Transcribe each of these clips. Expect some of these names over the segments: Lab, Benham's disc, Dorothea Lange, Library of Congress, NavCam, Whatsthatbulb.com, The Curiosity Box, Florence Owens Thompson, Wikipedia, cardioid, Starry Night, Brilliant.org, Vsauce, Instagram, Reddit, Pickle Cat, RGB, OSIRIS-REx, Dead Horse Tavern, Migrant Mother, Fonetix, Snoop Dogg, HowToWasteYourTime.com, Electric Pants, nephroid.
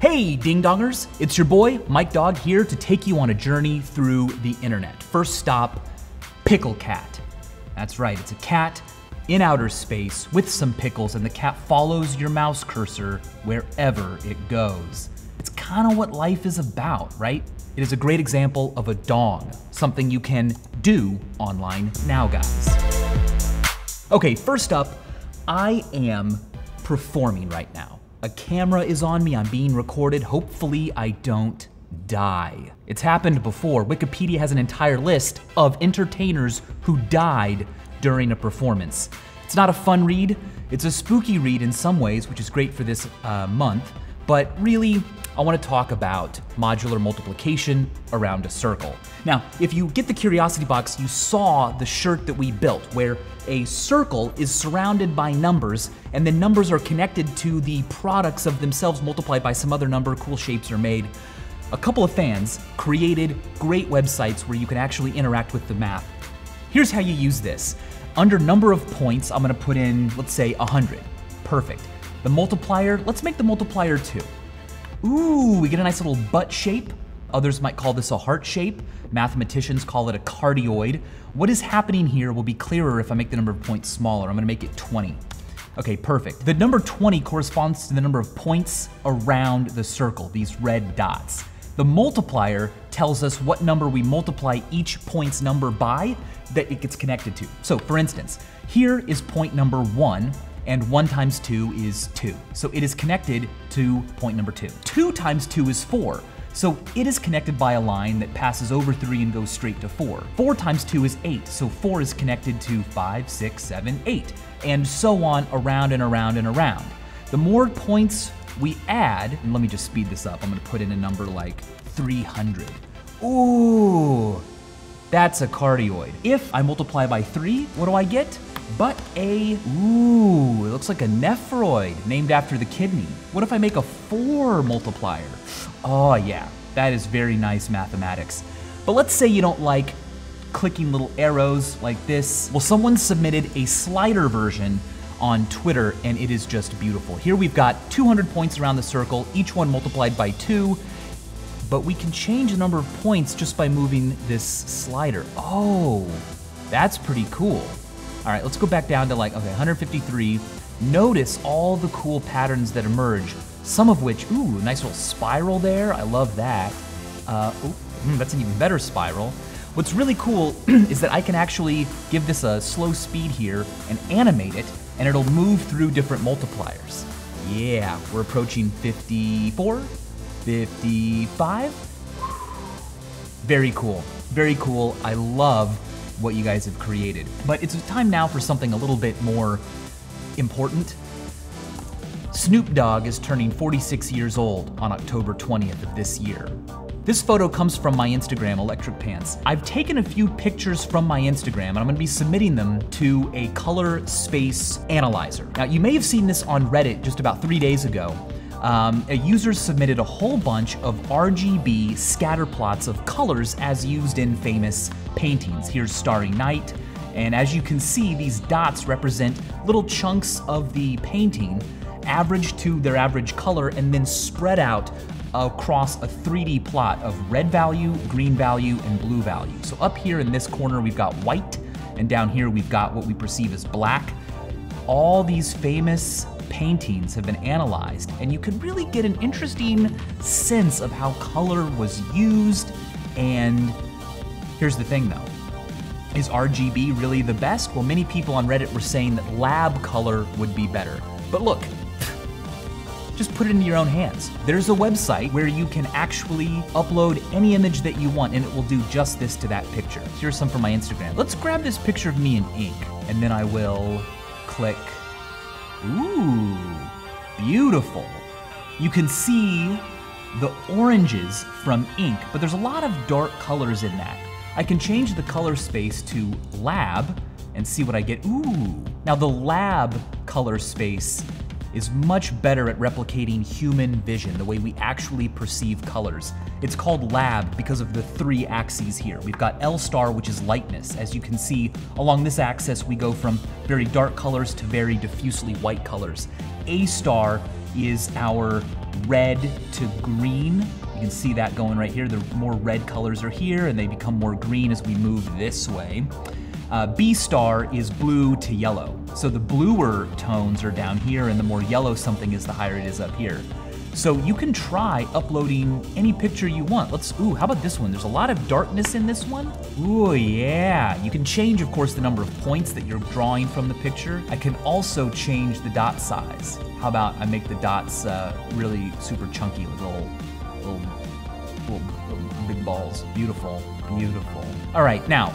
Hey ding-dongers, it's your boy Mike Dog here to take you on a journey through the internet. First stop, Pickle Cat. That's right, it's a cat in outer space with some pickles, and the cat follows your mouse cursor wherever it goes. It's kind of what life is about, right? It is a great example of a dong, something you can do online now, guys. Okay, first up, I am performing right now. A camera is on me, I'm being recorded. Hopefully I don't die. It's happened before. Wikipedia has an entire list of entertainers who died during a performance. It's not a fun read, it's a spooky read in some ways, which is great for this month, but really, I wanna talk about modular multiplication around a circle. Now, if you get the curiosity box, you saw the shirt that we built where a circle is surrounded by numbers and the numbers are connected to the products of themselves multiplied by some other number, cool shapes are made. A couple of fans created great websites where you can actually interact with the math. Here's how you use this. Under number of points, I'm gonna put in, let's say 100, perfect. The multiplier, let's make the multiplier 2. Ooh, we get a nice little butt shape. Others might call this a heart shape. Mathematicians call it a cardioid. What is happening here will be clearer if I make the number of points smaller. I'm gonna make it 20. Okay, perfect. The number 20 corresponds to the number of points around the circle, these red dots. The multiplier tells us what number we multiply each point's number by that it gets connected to. So for instance, here is point number 1, and 1 times 2 is 2. So it is connected to point number 2. 2 times 2 is 4. So it is connected by a line that passes over 3 and goes straight to 4. 4 times 2 is 8. So 4 is connected to 5, 6, 7, 8, and so on around and around and around. The more points we add, and let me just speed this up. I'm gonna put in a number like 300. Ooh, that's a cardioid. If I multiply by 3, what do I get? But a, ooh, it looks like a nephroid, named after the kidney. What if I make a 4 multiplier? Oh yeah, that is very nice mathematics. But let's say you don't like clicking little arrows like this. Well, someone submitted a slider version on Twitter and it is just beautiful. Here we've got 200 points around the circle, each one multiplied by 2, but we can change the number of points just by moving this slider. Oh, that's pretty cool. All right, let's go back down to like, okay, 153. Notice all the cool patterns that emerge, some of which, ooh, nice little spiral there. I love that. Ooh, that's an even better spiral. What's really cool is that I can actually give this a slow speed here and animate it, and it'll move through different multipliers. Yeah, we're approaching 54, 55. Very cool, very cool. I love what you guys have created. But it's time now for something a little bit more important. Snoop Dogg is turning 46 years old on October 20th of this year. This photo comes from my Instagram, Electric Pants. I've taken a few pictures from my Instagram and I'm gonna be submitting them to a color space analyzer. Now, you may have seen this on Reddit just about 3 days ago. A user submitted a whole bunch of RGB scatter plots of colors as used in famous paintings. Here's Starry Night, and as you can see, these dots represent little chunks of the painting, averaged to their average color, and then spread out across a 3D plot of red value, green value, and blue value. So up here in this corner, we've got white, and down here we've got what we perceive as black. All these famous paintings have been analyzed, and you can really get an interesting sense of how color was used. And here's the thing though, is RGB really the best? Well, many people on Reddit were saying that lab color would be better. But look, just put it into your own hands. There's a website where you can actually upload any image that you want and it will do justice to that picture. Here's some from my Instagram. Let's grab this picture of me in ink, and then I will click. Ooh, beautiful. You can see the oranges from ink, but there's a lot of dark colors in that. I can change the color space to lab and see what I get. Ooh. Now the lab color space is much better at replicating human vision, the way we actually perceive colors. It's called lab because of the 3 axes here. We've got L star, which is lightness. As you can see, along this axis, we go from very dark colors to very diffusely white colors. A star is our red to green. You can see that going right here. The more red colors are here and they become more green as we move this way. B star is blue to yellow. So the bluer tones are down here and the more yellow something is, the higher it is up here. So you can try uploading any picture you want. Let's, ooh, how about this one? There's a lot of darkness in this one. Ooh, yeah. You can change, of course, the number of points that you're drawing from the picture. I can also change the dot size. How about I make the dots really super chunky, little big balls. Beautiful, beautiful. All right, now,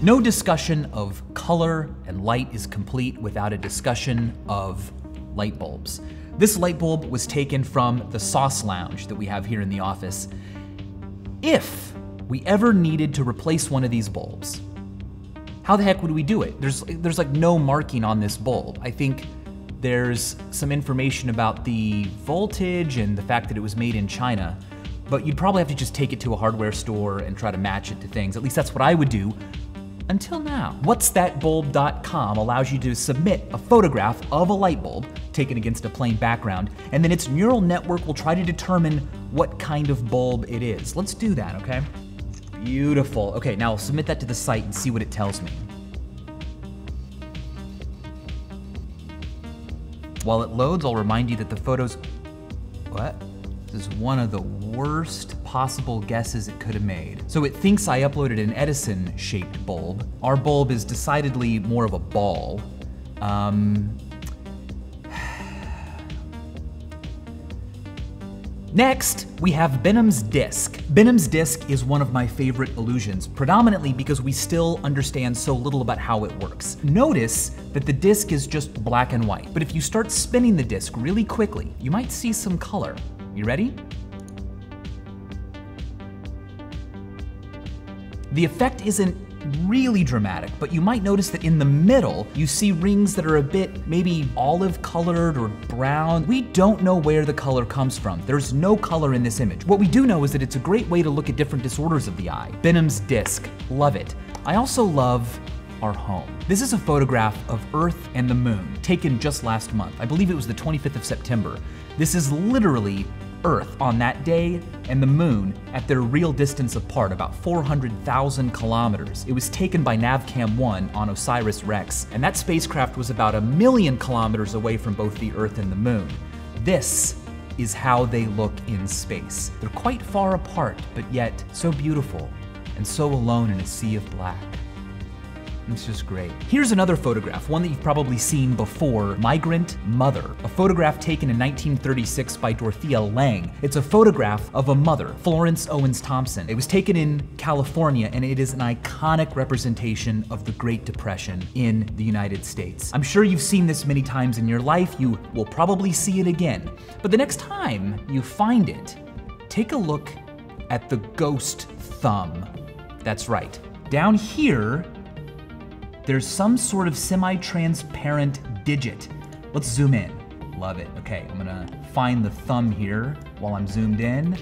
no discussion of color and light is complete without a discussion of light bulbs. This light bulb was taken from the Vsauce lounge that we have here in the office. If we ever needed to replace one of these bulbs, how the heck would we do it? There's like no marking on this bulb. I think there's some information about the voltage and the fact that it was made in China, but you'd probably have to just take it to a hardware store and try to match it to things. At least that's what I would do until now. Whatsthatbulb.com allows you to submit a photograph of a light bulb taken against a plain background, and then its neural network will try to determine what kind of bulb it is. Let's do that, okay? Beautiful. Okay, now I'll submit that to the site and see what it tells me. While it loads, I'll remind you that the photos... What? This is one of the worst possible guesses it could have made. So it thinks I uploaded an Edison-shaped bulb. Our bulb is decidedly more of a ball. Next, we have Benham's disc. Benham's disc is one of my favorite illusions, predominantly because we still understand so little about how it works. Notice that the disc is just black and white, but if you start spinning the disc really quickly, you might see some color. You ready? The effect isn't really dramatic, but you might notice that in the middle, you see rings that are a bit maybe olive colored or brown. We don't know where the color comes from. There's no color in this image. What we do know is that it's a great way to look at different disorders of the eye. Benham's disc, love it. I also love our home. This is a photograph of Earth and the moon taken just last month. I believe it was the 25th of September. This is literally Earth on that day and the moon at their real distance apart, about 400,000 kilometers. It was taken by NavCam 1 on OSIRIS-REx, and that spacecraft was about 1 million kilometers away from both the Earth and the moon. This is how they look in space. They're quite far apart, but yet so beautiful and so alone in a sea of black. It's just great. Here's another photograph, one that you've probably seen before, Migrant Mother, a photograph taken in 1936 by Dorothea Lange. It's a photograph of a mother, Florence Owens Thompson. It was taken in California, and it is an iconic representation of the Great Depression in the United States. I'm sure you've seen this many times in your life. You will probably see it again. But the next time you find it, take a look at the ghost thumb. That's right. Down here, there's some sort of semi-transparent digit. Let's zoom in. Love it. Okay, I'm gonna find the thumb here while I'm zoomed in.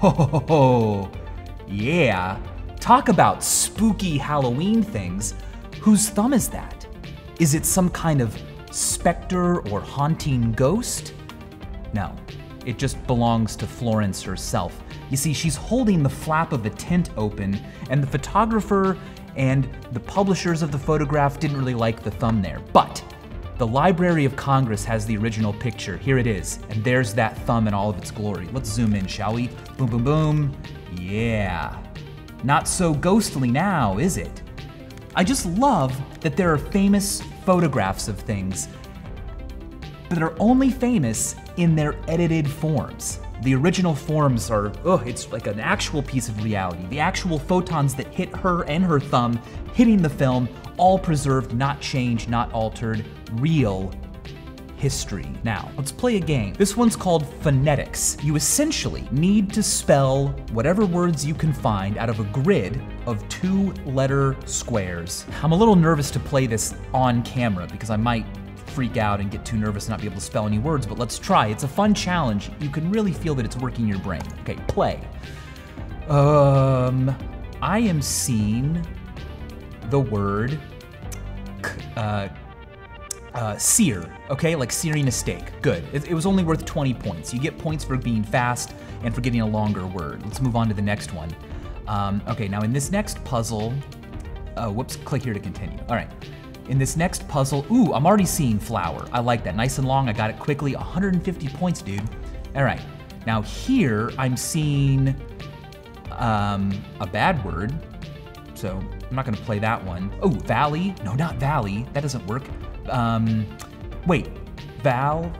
Ho, ho, ho, ho. Yeah. Talk about spooky Halloween things. Whose thumb is that? Is it some kind of specter or haunting ghost? No, it just belongs to Florence herself. You see, she's holding the flap of the tent open, and the photographer and the publishers of the photograph didn't really like the thumb there, but the Library of Congress has the original picture. Here it is, and there's that thumb in all of its glory. Let's zoom in, shall we? Boom, boom, boom. Yeah. Not so ghostly now, is it? I just love that there are famous photographs of things that are only famous in their edited forms. The original forms are, oh, it's like an actual piece of reality. The actual photons that hit her and her thumb, hitting the film, all preserved, not changed, not altered, real history. Now, let's play a game. This one's called Fonetix. You essentially need to spell whatever words you can find out of a grid of 2-letter squares. I'm a little nervous to play this on camera because I might freak out and get too nervous and not be able to spell any words, but let's try. It's a fun challenge. You can really feel that it's working your brain. Okay, play. I am seeing the word sear, okay? Like searing a steak, good. It was only worth 20 points. You get points for being fast and for getting a longer word. Let's move on to the next one. Okay, now in this next puzzle, whoops, click here to continue. All right, in this next puzzle, ooh, I'm already seeing flower. I like that, nice and long, I got it quickly, 150 points, dude. All right, now here I'm seeing a bad word, so I'm not gonna play that one. Oh, valley, no, not valley, that doesn't work. Wait, valley.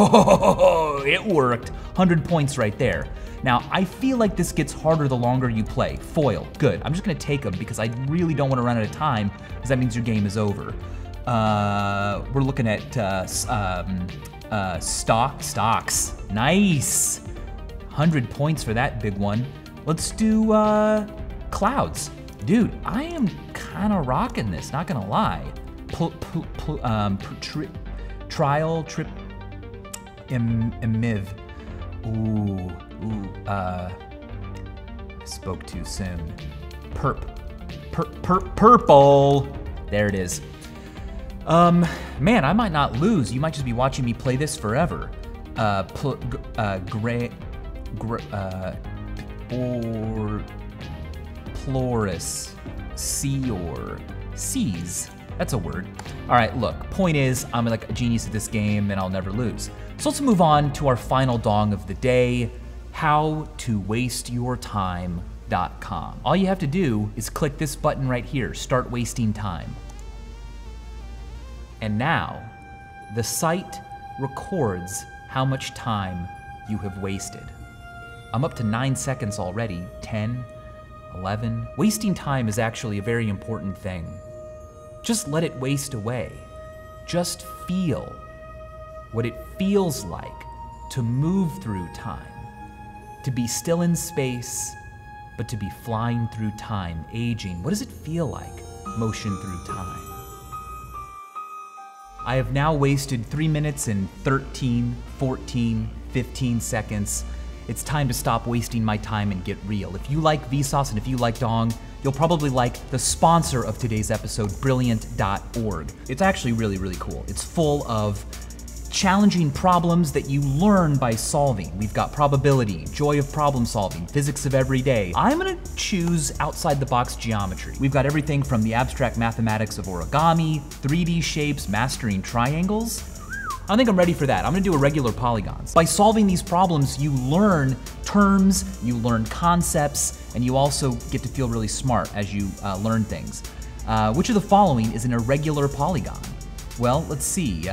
Oh, it worked, 100 points right there. Now, I feel like this gets harder the longer you play. Foil, good. I'm just gonna take them because I really don't wanna run out of time because that means your game is over. We're looking at stocks, nice. 100 points for that big one. Let's do clouds. Dude, I am kinda rocking this, not gonna lie. Trial, trip, emiv. Ooh, I spoke too soon. Purple. There it is. Man, I might not lose. You might just be watching me play this forever. Seas. That's a word. All right, look, point is I'm like a genius at this game and I'll never lose. So let's move on to our final dong of the day, HowToWasteYourTime.com. All you have to do is click this button right here, start wasting time. And now the site records how much time you have wasted. I'm up to 9 seconds already, 10, 11. Wasting time is actually a very important thing. Just let it waste away. Just feel what it feels like to move through time, to be still in space, but to be flying through time, aging. What does it feel like, motion through time? I have now wasted 3 minutes and 13, 14, 15 seconds. It's time to stop wasting my time and get real. If you like Vsauce and if you like Dong, you'll probably like the sponsor of today's episode, Brilliant.org. It's actually really, really cool. It's full of challenging problems that you learn by solving. We've got probability, joy of problem solving, physics of every day. I'm gonna choose outside the box geometry. We've got everything from the abstract mathematics of origami, 3D shapes, mastering triangles. I think I'm ready for that. I'm gonna do irregular polygons. By solving these problems, you learn terms, you learn concepts, and you also get to feel really smart as you learn things. Which of the following is an irregular polygon? Well, let's see.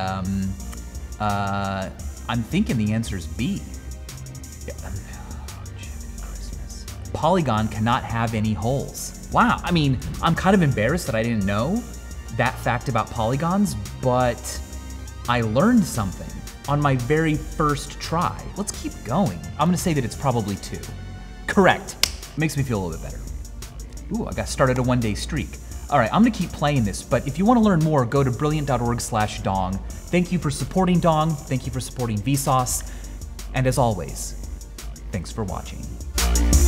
I'm thinking the answer is B. Yeah. Oh, Christmas. Polygon cannot have any holes. Wow, I mean, I'm kind of embarrassed that I didn't know that fact about polygons, but I learned something on my very first try. Let's keep going. I'm gonna say that it's probably 2. Correct. Makes me feel a little bit better. Ooh, I got started a one-day streak. All right, I'm gonna keep playing this, but if you wanna learn more, go to brilliant.org/dong. Thank you for supporting Dong. Thank you for supporting Vsauce. And as always, thanks for watching.